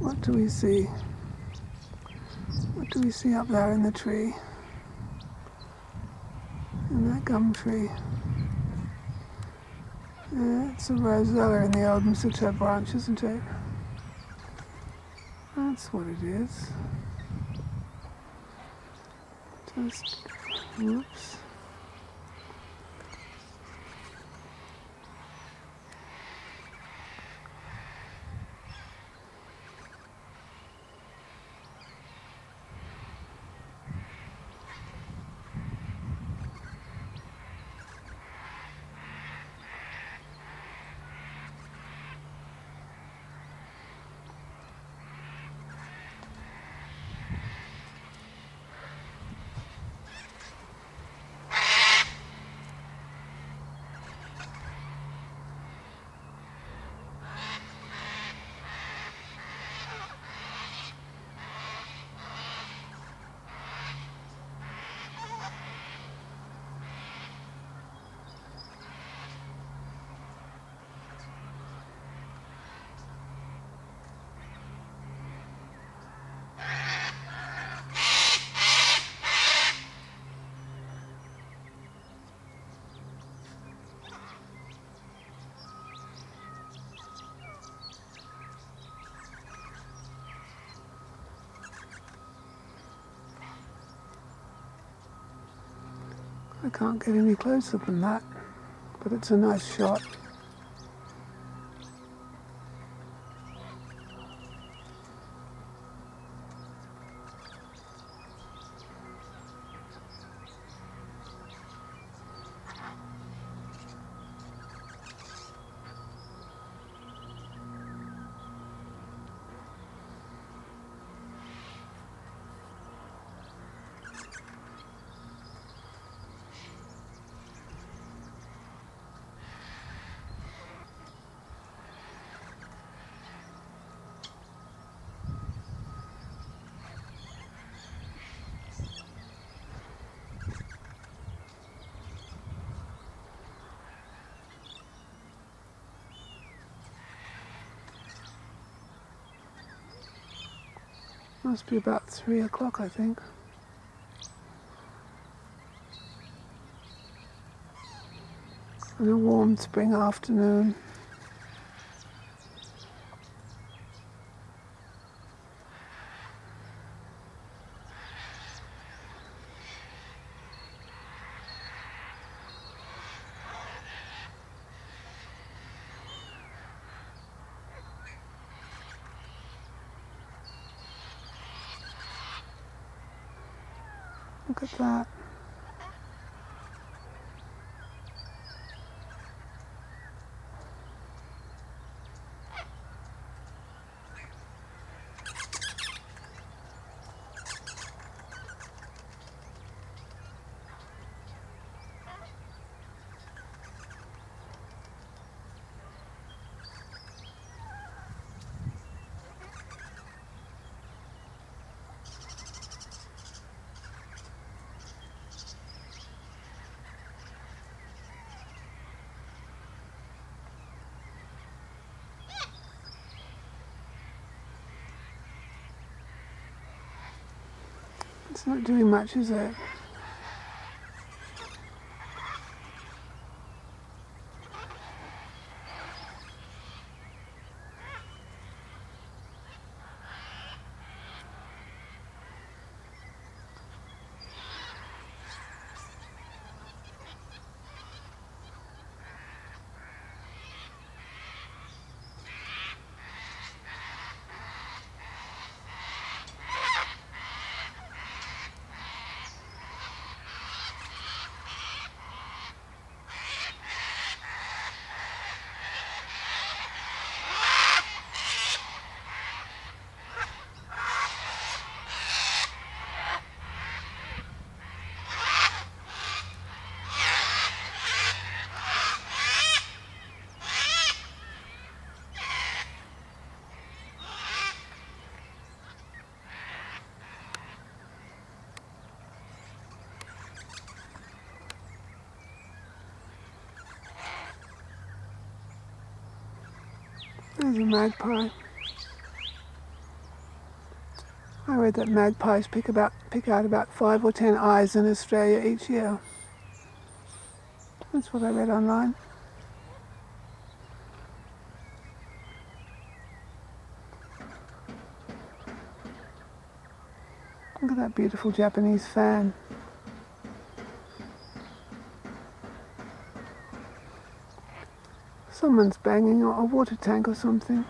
What do we see? What do we see up there in the tree? In that gum tree? Yeah, it's a rosella in the old mistletoe branch, isn't it? That's what it is. Just, whoops. I can't get any closer than that, but it's a nice shot. Must be about 3 o'clock, I think. On a warm spring afternoon. Look at that. It's not doing much, is it? There's a magpie. I read that magpies pick out about 5 or 10 eyes in Australia each year. That's what I read online. Look at that beautiful Japanese fan. Someone's banging on a water tank or something.